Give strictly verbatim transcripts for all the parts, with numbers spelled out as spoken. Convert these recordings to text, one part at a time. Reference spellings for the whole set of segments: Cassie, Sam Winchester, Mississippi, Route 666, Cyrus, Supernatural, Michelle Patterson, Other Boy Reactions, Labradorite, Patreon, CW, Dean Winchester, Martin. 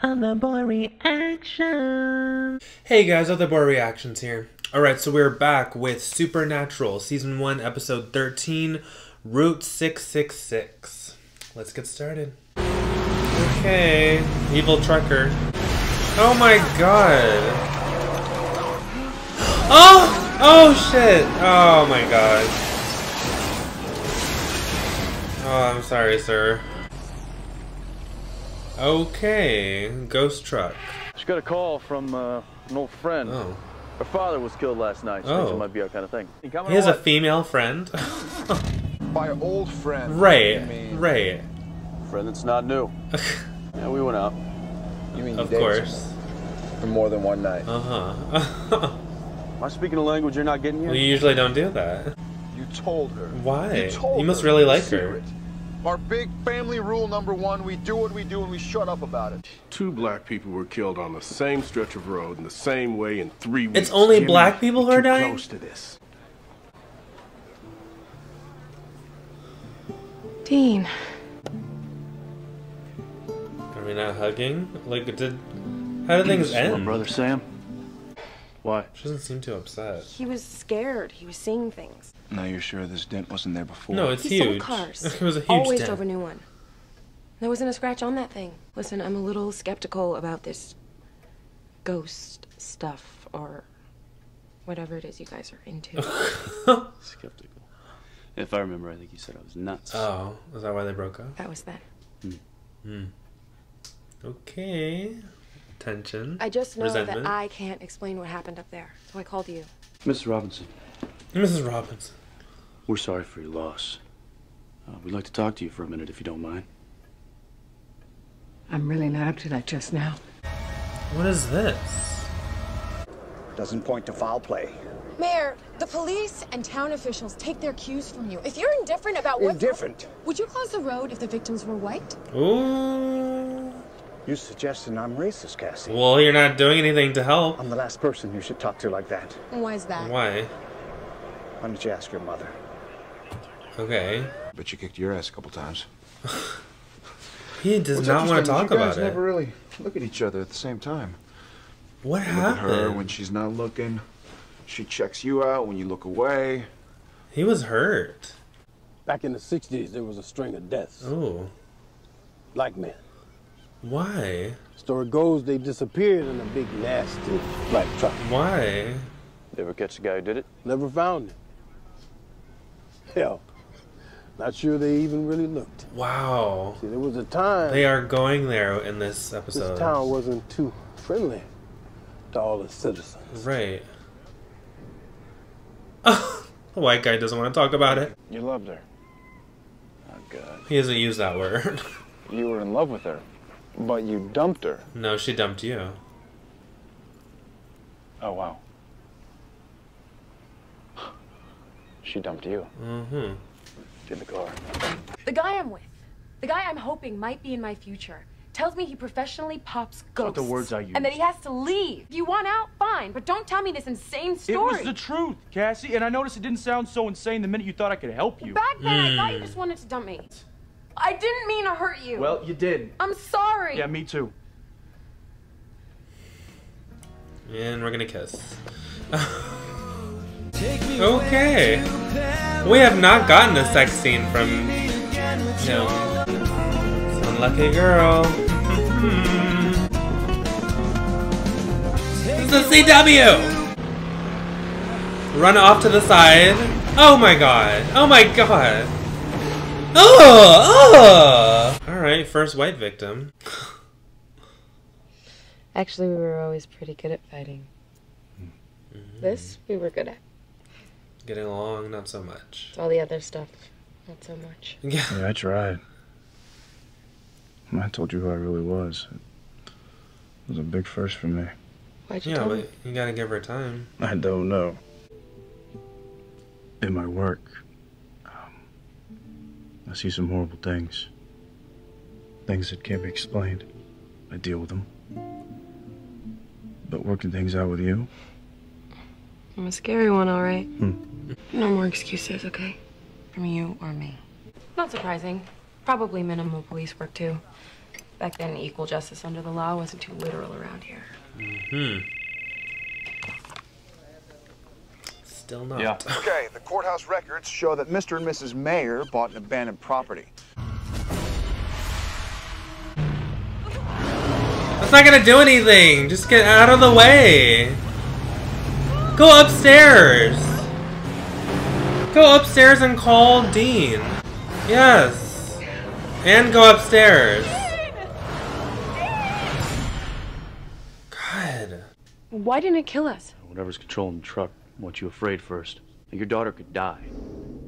Other Boy Reactions. Hey guys, Other Boy Reactions here. Alright, so we're back with Supernatural, Season one, Episode thirteen, Route six six six. Let's get started. Okay, evil trucker. Oh my god. Oh! Oh shit! Oh my god. Oh, I'm sorry, sir. Okay, ghost truck. She got a call from uh, an old friend. Oh. Her father was killed last night. She thinks it might be our kind of thing. He has a female friend. By old friend. Right. I mean, right. Friend that's not new. Yeah, we went out. You mean of course. For more than one night. Uh huh. Am I speaking a language you're not getting here? Well, you usually don't do that. You told her. Why? You, told you must her really like secret. her. Our big family rule number one, we do what we do and we shut up about it. Two black people were killed on the same stretch of road in the same way in three weeks. It's only Jimmy, black people who are dying? Close to this. Dean. Are we not hugging? Like, did... How did things end? My brother Sam. Why? She doesn't seem too upset. He was scared. He was seeing things. Now you're sure this dent wasn't there before? No, it's he huge. Cars. It was a huge Always dent. Always drove a new one. There wasn't a scratch on that thing. Listen, I'm a little skeptical about this ghost stuff or whatever it is you guys are into. Skeptical. If I remember, I think you said I was nuts. Oh, is that why they broke up? That was that. Hmm. Hmm. Okay. Tension. I just know Resentment. that I can't explain what happened up there, so I called you. Missus Robinson. Missus Robinson. We're sorry for your loss. Uh, we'd like to talk to you for a minute, if you don't mind. I'm really not up to that just now. What is this? Doesn't point to foul play. Mayor, the police and town officials take their cues from you. If you're indifferent about what... Indifferent? Would you close the road if the victims were white? Ooh. You're suggesting I'm racist, Cassie. Well, you're not doing anything to help. I'm the last person you should talk to like that. Why is that? Why? Why don't you ask your mother? Okay. But she kicked your ass a couple times. He does What's not want to talk you guys about never it. Really look at each other at the same time. What you happened? Look at her when she's not looking. She checks you out when you look away. He was hurt. Back in the sixties, there was a string of deaths. Oh. Black men. Why? Story goes they disappeared in a big nasty black truck. Why? Never catch the guy who did it? Never found him. Hell, not sure they even really looked. Wow. See, there was a time... They are going there in this episode. This town wasn't too friendly to all the citizens. Right. The white guy doesn't want to talk about it. You loved her. Oh, God. He doesn't use that word. You were in love with her. But you dumped her. No, she dumped you. Oh, wow. She dumped you. Mm-hmm. In the car. The guy I'm with, the guy I'm hoping might be in my future, tells me he professionally pops ghosts. That's the words I use. And that he has to leave. If you want out, fine, but don't tell me this insane story. It was the truth, Cassie, and I noticed it didn't sound so insane the minute you thought I could help you. Back then, mm. I thought you just wanted to dump me. I didn't mean to hurt you. Well, you did. I'm sorry. Yeah, me too. And we're gonna kiss. Okay. We have not gotten a sex scene from, you know, this unlucky girl. It's the C W! Run off to the side. Oh my god. Oh my god. Oh, oh. Alright, first white victim. Actually, we were always pretty good at fighting. Mm-hmm. This, we were good at. Getting along, not so much. It's all the other stuff, not so much. Yeah, yeah I tried. When I told you who I really was, it was a big first for me. Why'd you yeah, tell but me? You gotta give her time. I don't know. In my work, I see some horrible things. Things that can't be explained. I deal with them. But working things out with you? I'm a scary one, all right? Hmm. No more excuses, okay? From you or me. Not surprising. Probably minimal police work, too. Back then, equal justice under the law wasn't too literal around here. Mm-hmm. Still not. Yeah. Okay, the courthouse records show that Mister and Missus Mayer bought an abandoned property. That's not gonna do anything! Just get out of the way! Go upstairs! Go upstairs and call Dean. Yes! And go upstairs. Why didn't it kill us? Whatever's controlling the truck wants you afraid first. Your daughter could die.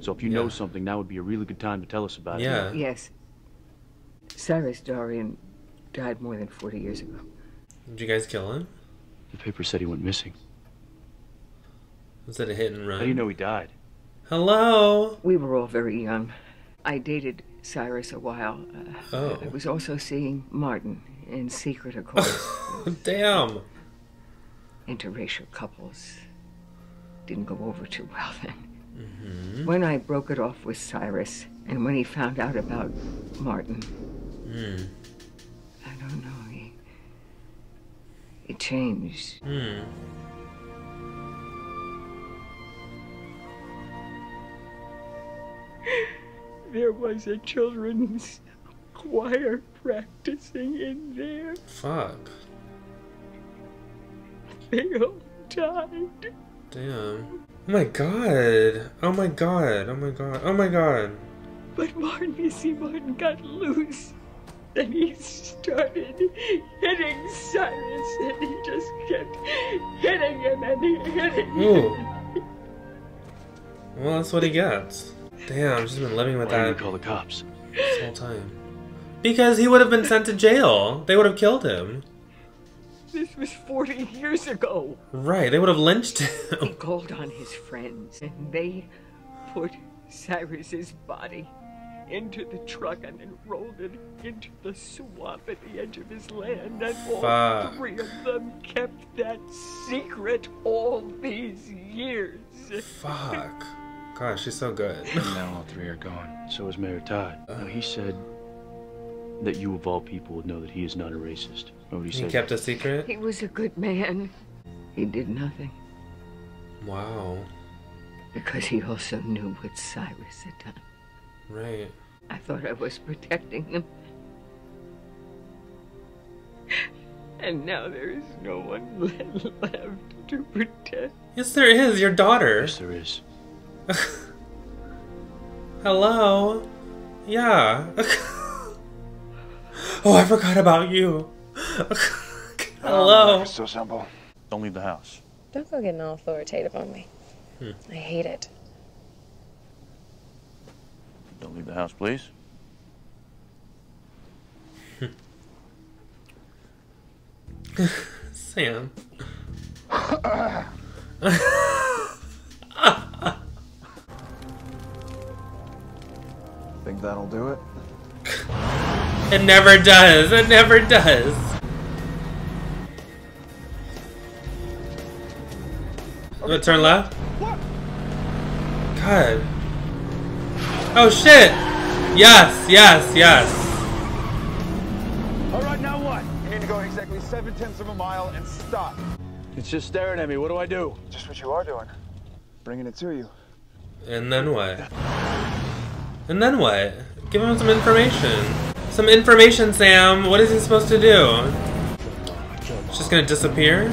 So if you yeah. know something, now would be a really good time to tell us about yeah. it. Yes. Cyrus Darian died more than forty years ago. Did you guys kill him? The paper said he went missing. Was that a hit and run? How do you know he died? Hello? We were all very young. I dated Cyrus a while. Uh, oh. I was also seeing Martin in secret, of course. Damn. Interracial couples didn't go over too well then. Mm-hmm. When I broke it off with Cyrus, and when he found out about Martin, mm. I don't know, he, it changed. Mm. There was a children's choir practicing in there. Fuck. They all died. Damn. Oh my god. Oh my god. Oh my god. Oh my god. But Martin, you see, Martin got loose. Then he started hitting Cyrus, and he just kept hitting him and hitting him. Ooh. Well, that's what he gets. Damn, I've just been living with Why that. Why did you call the cops? This whole time. Because he would have been sent to jail. They would have killed him. This was forty years ago. Right, they would have lynched him. He called on his friends, and they put Cyrus's body into the truck and then rolled it into the swamp at the edge of his land. And Fuck. all three of them kept that secret all these years. Fuck. Gosh, she's so good. And now all three are gone. So is Mayor Todd. Uh, now he said that you of all people would know that he is not a racist. Nobody he said kept that. a secret? He was a good man. He did nothing. Wow. Because he also knew what Cyrus had done. Right. I thought I was protecting him. And now there is no one left to protect. Yes, there is. Your daughter. Yes, there is. Hello? Yeah. Oh, I forgot about you. Hello. Um, so simple. Don't leave the house. Don't go getting all authoritative on me. Hmm. I hate it. Don't leave the house, please. Sam. Think that'll do it? It never does. It never does. Okay. Turn left. What? God. Oh shit. Yes. Yes. Yes. All right. Now what? You need to go exactly seven tenths of a mile and stop. It's just staring at me. What do I do? Just what you are doing. Bringing it to you. And then what? And then what? Give him some information. Some information, Sam. What is he supposed to do? It's just gonna disappear?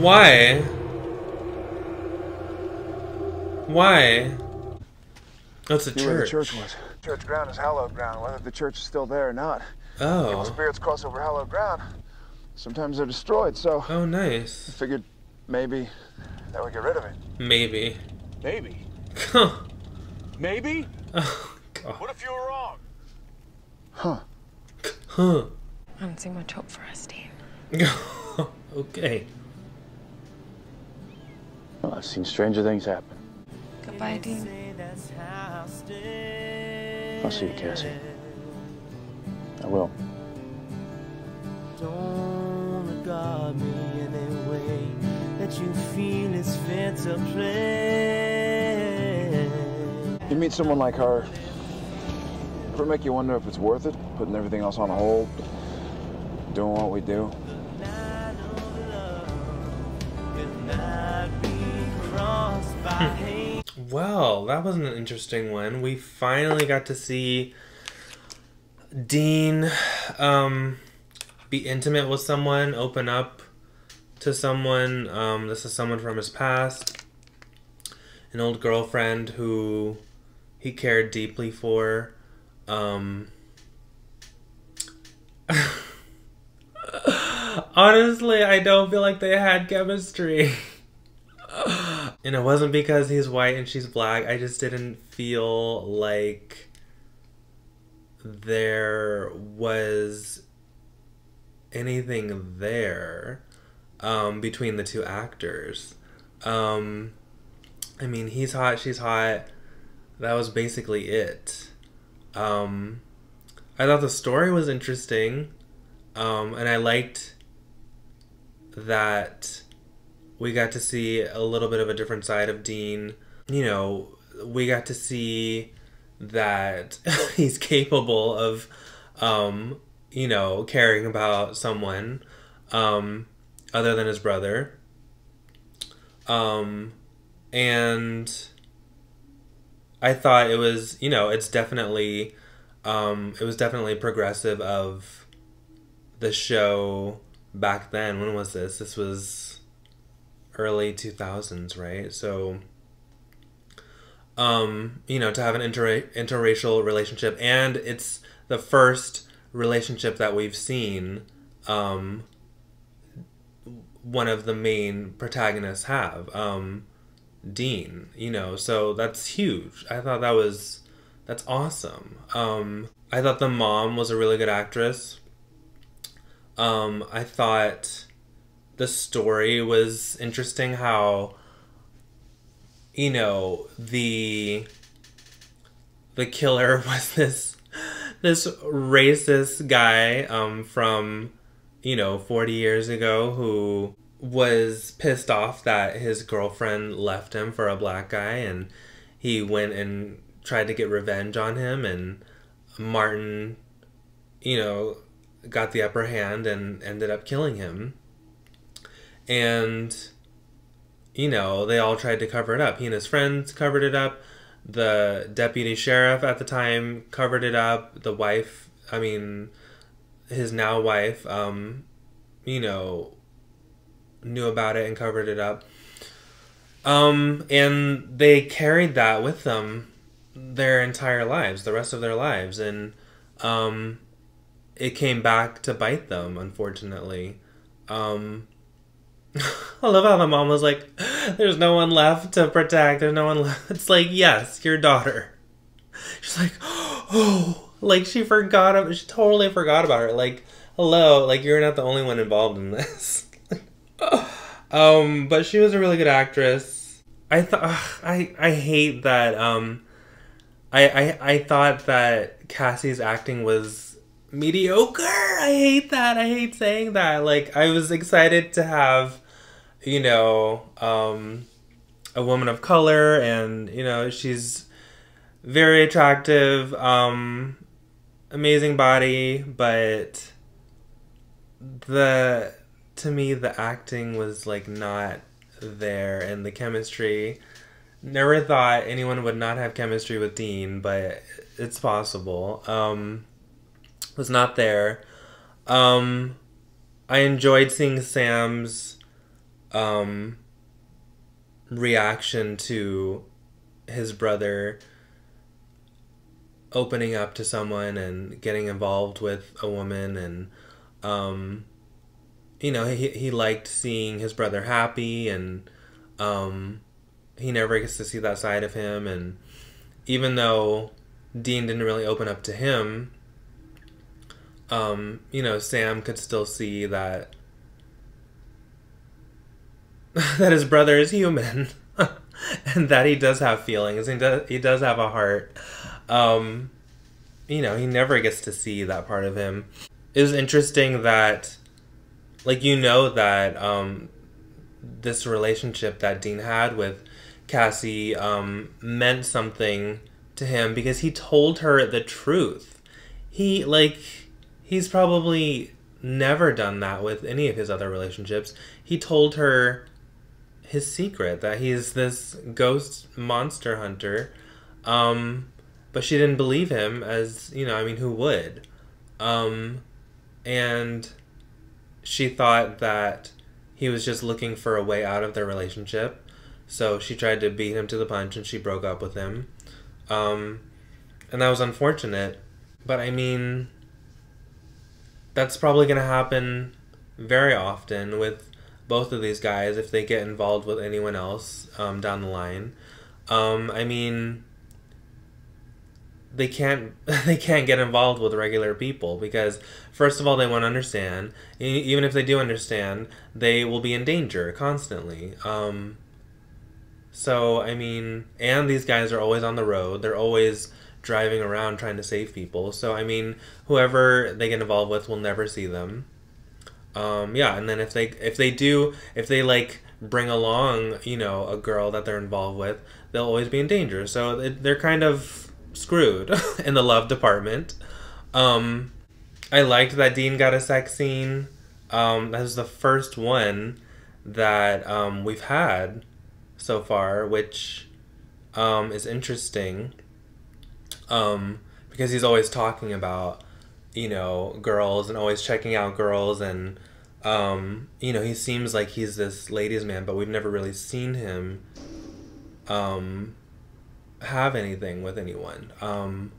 Why? Why? That's a church. Where the church was. Church ground is hallowed ground, whether the church is still there or not. Oh. People's spirits cross over hallowed ground. Sometimes they're destroyed, so. Oh, nice. I figured maybe that would get rid of it. Maybe. Maybe. Huh. Maybe? Oh, God. What if you were wrong? Huh. Huh. I don't see much hope for us, Dean. Okay. Well, I've seen stranger things happen. Goodbye, Dean. I'll see you, Cassie. I will. Don't regard me in a way that you feel is fair to play. meet someone like her, it'll make you wonder if it's worth it, putting everything else on hold, doing what we do. Well, that was an interesting one. We finally got to see Dean um, be intimate with someone, open up to someone. Um, this is someone from his past, an old girlfriend who he cared deeply for. Um, honestly, I don't feel like they had chemistry. And it wasn't because he's white and she's black. I just didn't feel like there was anything there um, between the two actors. Um, I mean, he's hot, she's hot. That was basically it. Um, I thought the story was interesting. Um, and I liked that we got to see a little bit of a different side of Dean. You know, we got to see that he's capable of, um, you know, caring about someone um, other than his brother. Um, and I thought it was, you know, it's definitely, um, it was definitely progressive of the show back then. When was this? This was early two thousands, right? So, um, you know, to have an inter interracial relationship, and it's the first relationship that we've seen um, one of the main protagonists have, um, Dean, you know, so that's huge. I thought that was, that's awesome. Um, I thought the mom was a really good actress. Um, I thought the story was interesting, how, you know, the the killer was this this racist guy um, from, you know, forty years ago who was pissed off that his girlfriend left him for a black guy, and he went and tried to get revenge on him, and Martin, you know, got the upper hand and ended up killing him. And, you know, they all tried to cover it up. He and his friends covered it up. The deputy sheriff at the time covered it up. The wife, I mean, his now wife, um, you know, knew about it and covered it up. Um, and they carried that with them their entire lives, the rest of their lives. And um, it came back to bite them, unfortunately. Um... I love how my mom was like, there's no one left to protect. There's no one left. It's like, yes, your daughter. She's like, oh, like she forgot. She totally forgot about her. Like, hello, like you're not the only one involved in this. um, but she was a really good actress. I thought, I, I hate that. Um, I, I, I thought that Cassie's acting was mediocre. I hate that. I hate saying that. Like, I was excited to have, you know, um, a woman of color, and, you know, she's very attractive, um, amazing body, but the, to me, the acting was, like, not there, and the chemistry, never thought anyone would not have chemistry with Dean, but it's possible. Um, was not there. Um, I enjoyed seeing Sam's um, reaction to his brother opening up to someone and getting involved with a woman, and um, you know, he, he liked seeing his brother happy, and um, he never gets to see that side of him. And even though Dean didn't really open up to him, Um, you know, Sam could still see that that his brother is human and that he does have feelings, and does, he does have a heart. Um, you know, he never gets to see that part of him. It was interesting that, like, you know, that um, this relationship that Dean had with Cassie um, meant something to him because he told her the truth. He, like, he's probably never done that with any of his other relationships. He told her his secret, that he's this ghost monster hunter. Um, but she didn't believe him, as, you know, I mean, who would? Um, and she thought that he was just looking for a way out of their relationship. So she tried to beat him to the punch and she broke up with him. Um, and that was unfortunate. But I mean, that's probably going to happen very often with both of these guys if they get involved with anyone else um, down the line. Um, I mean, they can't they can't get involved with regular people because, first of all, they won't understand. E- even if they do understand, they will be in danger constantly. Um, so, I mean, and these guys are always on the road. They're always driving around trying to save people. So, I mean, whoever they get involved with will never see them. Um, yeah, and then if they if they do, if they, like, bring along, you know, a girl that they're involved with, they'll always be in danger. So they're kind of screwed in the love department. Um, I liked that Dean got a sex scene. Um, that was the first one that um, we've had so far, which um, is interesting. Um, because he's always talking about, you know, girls and always checking out girls and, um, you know, he seems like he's this ladies' man, but we've never really seen him, um, have anything with anyone. Um,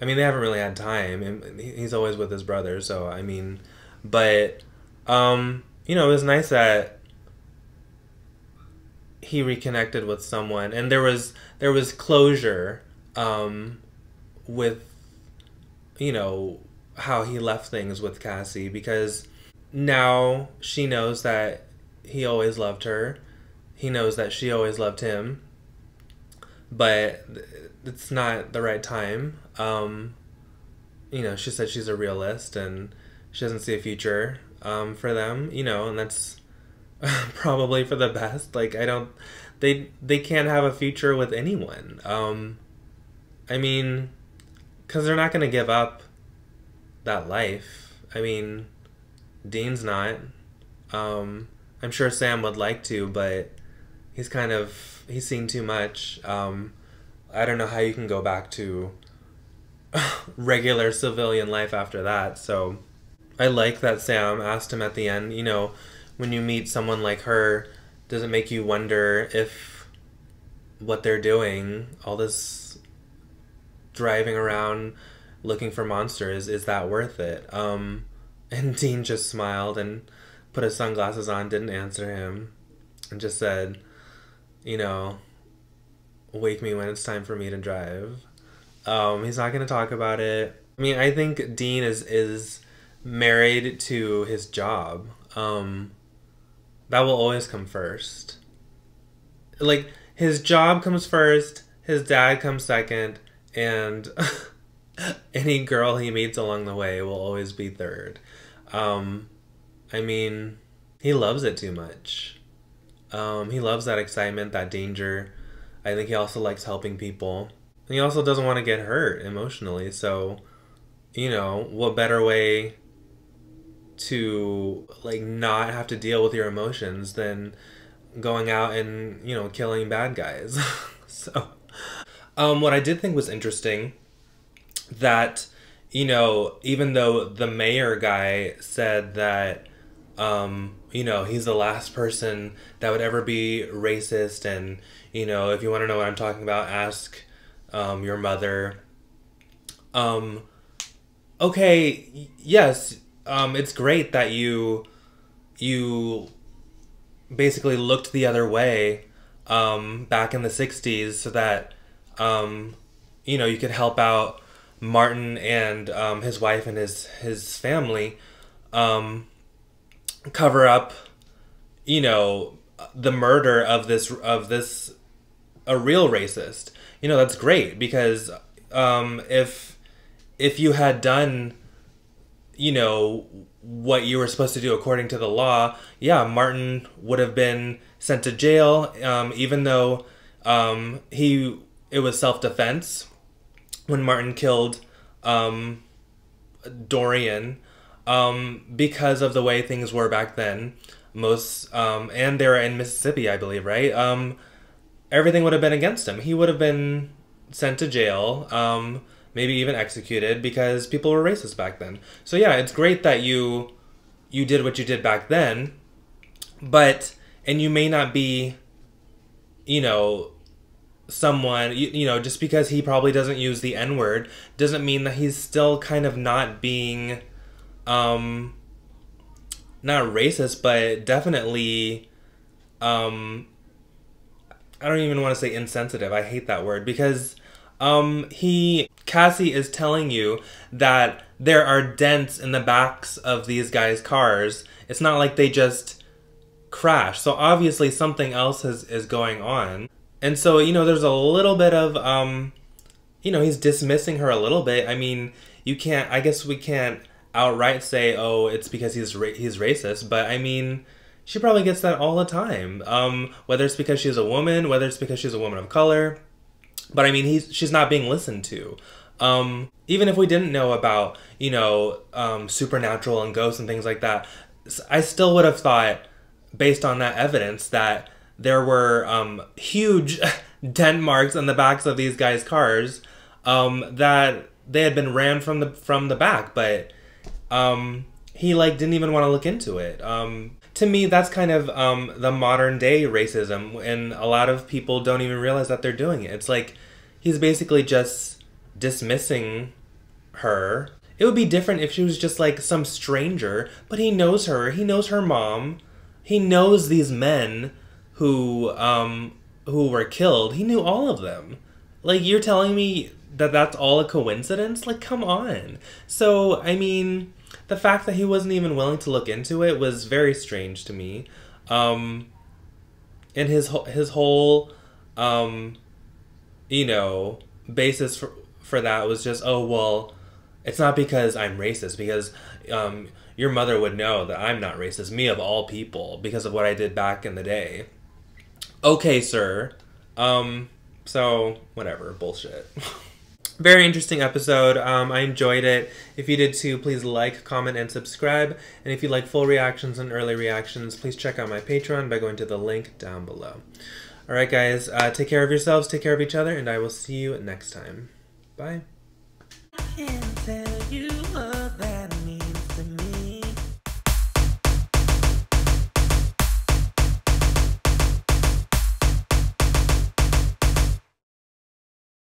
I mean, they haven't really had time and he's always with his brother. So, I mean, but, um, you know, it was nice that he reconnected with someone and there was, there was closure, um, with, you know, how he left things with Cassie, because now she knows that he always loved her. He knows that she always loved him, but it's not the right time. Um, you know, she said she's a realist and she doesn't see a future, um, for them, you know, and that's probably for the best. Like, I don't, they, they can't have a future with anyone. Um, I mean, because they're not going to give up that life. I mean, Dean's not. Um, I'm sure Sam would like to, but he's kind of, he's seen too much. Um, I don't know how you can go back to regular civilian life after that. So I like that Sam asked him at the end, you know, when you meet someone like her, does it make you wonder if what they're doing, all this driving around looking for monsters, is that worth it? Um, and Dean just smiled and put his sunglasses on, didn't answer him, and just said, you know, wake me when it's time for me to drive. Um, he's not going to talk about it. I mean, I think Dean is, is married to his job. Um, that will always come first. Like, his job comes first, his dad comes second, and any girl he meets along the way will always be third. Um, I mean, he loves it too much. Um, he loves that excitement, that danger. I think he also likes helping people. And he also doesn't want to get hurt emotionally. So, you know, what better way to, like, not have to deal with your emotions than going out and, you know, killing bad guys. So... Um, what I did think was interesting, that, you know, even though the mayor guy said that, um, you know, he's the last person that would ever be racist and, you know, if you want to know what I'm talking about, ask um, your mother. Um, okay, yes, um, it's great that you, you basically looked the other way um, back in the sixties so that... Um, you know, you could help out Martin and um, his wife and his, his family, um, cover up, you know, the murder of this, of this, a real racist. You know, that's great because um, if, if you had done, you know, what you were supposed to do according to the law, yeah, Martin would have been sent to jail, um, even though um, he... it was self-defense. when Martin killed um, Dorian, um, because of the way things were back then. Most, um, and they were in Mississippi, I believe, right? Um, everything would have been against him. He would have been sent to jail, um, maybe even executed, because people were racist back then. So yeah, it's great that you you did what you did back then, but, and you may not be, you know, someone, you, you know, just because he probably doesn't use the N word doesn't mean that he's still kind of not being, um, not racist, but definitely, um, I don't even want to say insensitive. I hate that word, because um, he, Cassie is telling you that there are dents in the backs of these guys' cars. It's not like they just crashed. So obviously something else is, is going on. And so, you know, there's a little bit of, um, you know, he's dismissing her a little bit. I mean, you can't, I guess we can't outright say, oh, it's because he's ra he's racist, but I mean, she probably gets that all the time. Um, whether it's because she's a woman, whether it's because she's a woman of color, but I mean, he's she's not being listened to. Um, even if we didn't know about, you know, um, Supernatural and ghosts and things like that, I still would have thought, based on that evidence, that there were um, huge dent marks on the backs of these guys' cars, um, that they had been rammed from the from the back, but. Um, he like didn't even want to look into it. Um, to me, that's kind of um, the modern day racism, and a lot of people don't even realize that they're doing it. It's like he's basically just dismissing her. It would be different if she was just like some stranger, but he knows her. He knows her mom. He knows these men who um, who were killed. He knew all of them. Like, you're telling me that that's all a coincidence? Like, come on. So, I mean, the fact that he wasn't even willing to look into it was very strange to me. Um, and his, his whole, um, you know, basis for, for that was just, oh, well, it's not because I'm racist, because um, your mother would know that I'm not racist, me of all people, because of what I did back in the day. Okay, sir. Um, so, whatever, bullshit. Very interesting episode. Um, I enjoyed it. If you did too, please like, comment, and subscribe. And if you like full reactions and early reactions, please check out my Patreon by going to the link down below. All right, guys, uh, take care of yourselves, take care of each other, and I will see you next time. Bye.